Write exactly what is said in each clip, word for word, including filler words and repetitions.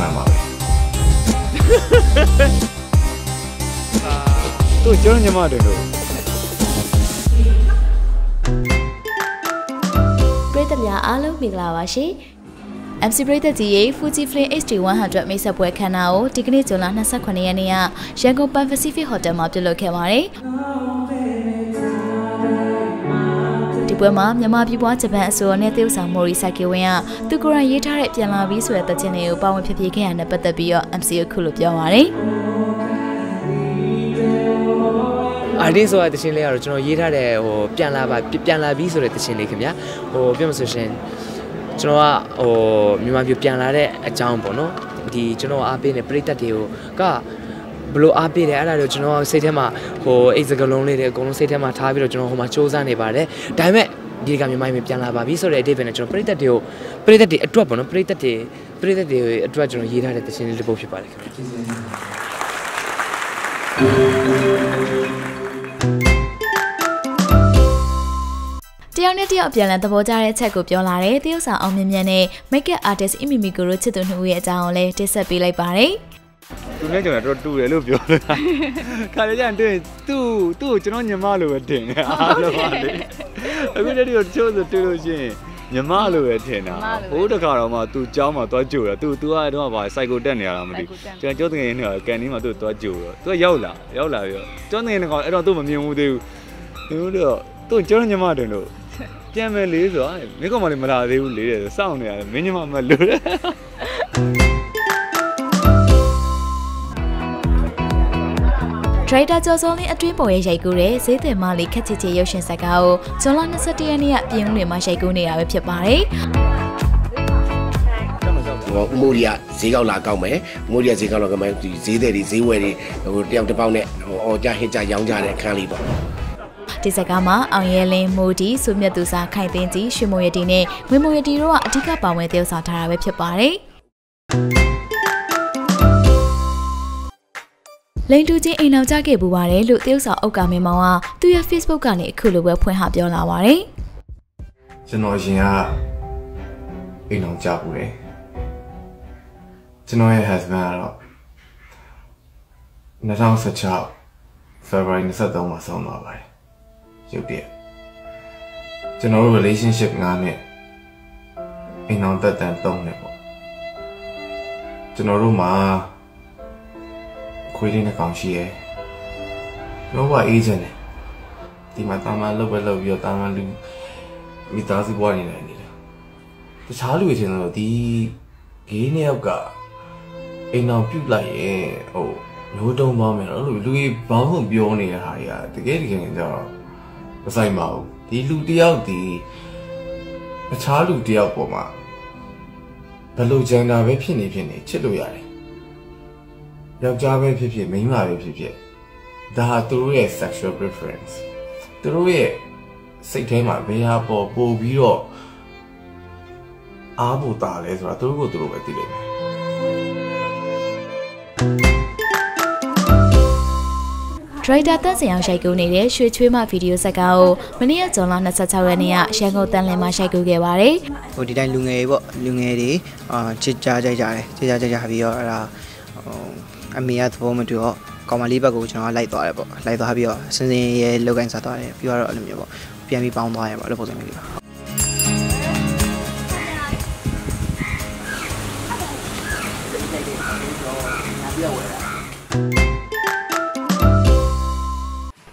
慢吧。都叫你妈的了。Britanya alu miglawashi。M C Brita G A Fuji Flame H D one hundred Mesa Buekanao Tikni Jolana Sakwaniania Shango Pan Pacific Hotel Mabdulo Kemari。 เพื่อมาเมียนมาพี่ว่าจะเป็นส่วนเนี่ยเที่ยวสามโมงรีสักกี่วันทุกคนยี่ทาร์เรียนลาวิสเวตเช่นเดียวกันเป็นตัวอย่าง Blue api le, ala jono sete ma ho ex galong le le galong sete ma thabi le jono ho ma chosa ne ba le. Time diri kami mai me pian la ba biso le debe ne jono perita deo perita de atua bono perita de perita de atua jono hira le tesini le boshi ba le. Tiang ne tiang pian le tabo jare che gu pian la le tiang sa om mian ne make artist imi mi guru che tu nu ye jao le tesa pi le ba le. ดูเนี่ยจะรอดูเลยลูกเดียวคาเรียนตื่นตู่ตู่จนญาม่าโลเว่เต็งอ่ะโอ้ตะกะเรามาตู่จ้ามาตั้วจุ่อ่ะตู่ตั้วไอ้ตรงว่าบ่ายไซโกตัดเนี่ยล่ะไม่รู้จ้ะโจตะเองเนี่ยแกนนี้มาตู่ตั้วจุ่อ่ะตั้วยောက်ล่ะยောက်ล่ะยောจ้ะเนี่ยก็ไอ้เราตู่ไม่မြင်มูตู่ดูเนี่ยตู่จนญาม่าเต็งลูกแกมเมลีสอไม่ก็มาเลยมาลาได้อยู่เลย Trader Josoli Atripoe Jaigure, Zete Mali Katiti Yoshin Sakao, Solana Satiania, Piunima Jaiguni, I will be Pari Muria, Zigola Gome, Muria Zigola Gome, Zidari, Ziweri, Diam de Bone, or Jahija Yangan and Calibo. Tisagama, Ayele, Modi, Sumyadusa, Kaidinti, Shimoyadine, Mimoyadiro, Tika Bawetio Satara, I will be Pari. เล่นดูจีเอ็นเอาจ้าเก็บบัวเลยหลุดเตี้ยวสาวเอากาเมมัวตัว Facebook กันเนี่ยคือเรื่องเว็บพอยหาบยอลาวาเลยจะน้อยจริงอ่ะเอ็นเอาจ้าบุเลยจะน้อย husband หรอหน้าท้องสัจจะ February หน้าสัตว์ต้องมาส่งมาเลยเยอะเดียวจะน้อย relationship งานเนี่ยเอ็นเอาแต่แต่ต้องเลยบ่จะน้อยรู้มา คุยเรื่องในกองเชียร์แล้วว่าเอเจนต์ที่มาทำมาเลิกไปเลิกอยู่ตามมาลุมีตาสิบวันนี่แหละนี่แหละแต่ชาลุยเท่านั้นที่เกี่ยนี่เอากะเอ็นเอาผิวไหลเออโหดมากเหมือนเราลุยลุยบ้าหุ่นเบี้ยวนี่แหละฮะยาแต่แกนี่แกนี่เจ้าก็ใส่มาดีลูกเดียวดีชาลุเดียวผมอ่ะแต่ลูกเจ้าหน้าเว็บพี่นี่พี่นี่เชื่อลุยอะไร อยากจะไปเพียงๆไม่มาไปเพียงๆแต่หาตัวเอง sexual preference ตัวเองใส่ใจมาไปหาพอปูบีโร่อาบูตาเลยสิว่าตัวกูตัวแบบที่ไหนทริดาตั้งเสียงใช้กูนี่เลยช่วยช่วยมาวิดีโอสักเอาวันนี้จะลองนั่นสักเช้าวันนี้เช้าก็ตั้งเลยมาใช้กูเกี่ยวอะไรโอ้ดีได้ลุงเอ๋ยบ่ลุงเอ๋ยดิอ่าชิดจ้าใจจ้าเลยชิดจ้าใจจ้าพี่อ่ะ อเมียทว่ามันถือว่าก่อมาลีบกูชนะไล่ต่อเลยบ่ไล่ต่อพี่อ่ะซึ่งเนี่ยลูกเองสัตว์ตัวเลยพี่ว่าเราไม่เยอะบ่พี่มีปองตัวเลยบ่เราพูดไม่ได้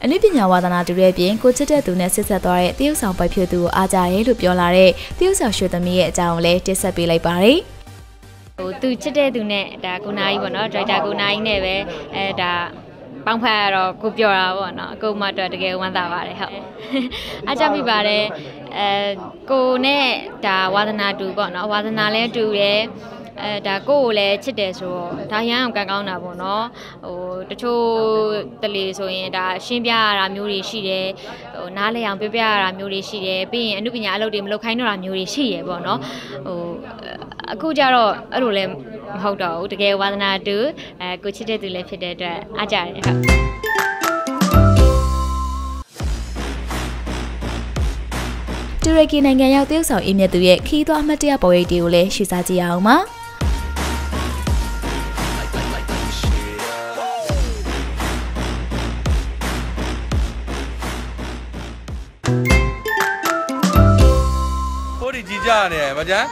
อันนี้เป็นอย่างว่าตอนนั้นดูเรื่องเพียงกูจะได้ดูเนี่ยเสียสัตว์ตัวเลยเที่ยวสาวไปเที่ยวดูอาจจะให้ลูกเพียงลาเลยเที่ยวสาวช่วยตัวเมียเจ้าเลยเที่ยวสาวไปเลยไป ตูเจเดตูเนี่ยแต่กูนายบ่เนาะใจจากกูนายเนี่ยเว้ยแต่กูเนี่ยแต่วัฒนาดูบ่เนาะวัฒนาแล้วดูเลยแต่กูเลยชิดเดชัวถ้าอย่างงั้นกางๆน่ะบ่เนาะโอ้ตะโชตะลีส่วนอย่างดาชิมปะราမျိုးนี่ชิเดโหน้าเลยอย่างเปรี้ยๆราမျိုးนี่ชิเดพี่อันนี้ปัญญาเอาเต็มไม่ลงไข่เนาะราမျိုးนี่ชิเดบ่เนาะโอ้ အခုကြတော့အဲ့လိုလဲမဟုတ်တော့ဘူးတကယ်ဝါသနာတူအဲကိုချစ်တဲ့သူလည်းဖြစ်တဲ့အတွက်အားကြတယ်ဟုတ် ตุรกีနိုင်ငံရောက်တရုတ်ဆောင်အင်းမြတ်သူရဲ့ခီးသွွားအမှတ်တရပေါ်ရိပ်တွေကိုလည်းရှင်းစားကြည့်အောင်ပါ Thank you. 价呢，不讲。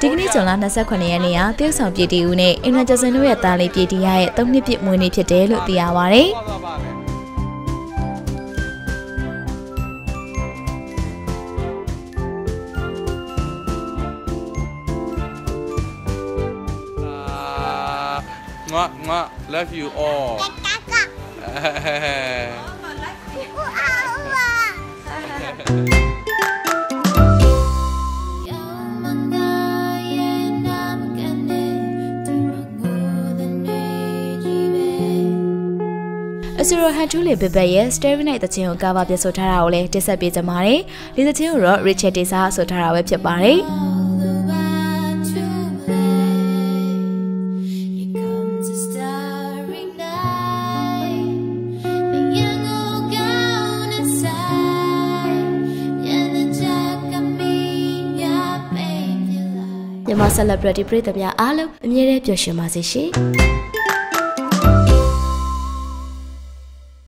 Dikini Jolan nasa kwenye niya tiyo sao piti une ina jasenu ya tali piti yae tong ni piti mwini piti lu tiya wari. Ngwa ngwa love you all. Azuro had to live by staring at the Tino Gava Sotarale, disappeared the money, little Tino Richard is our Sotara web body. The Masala Bloody Breath of Yalo, Mire Yoshimasishi.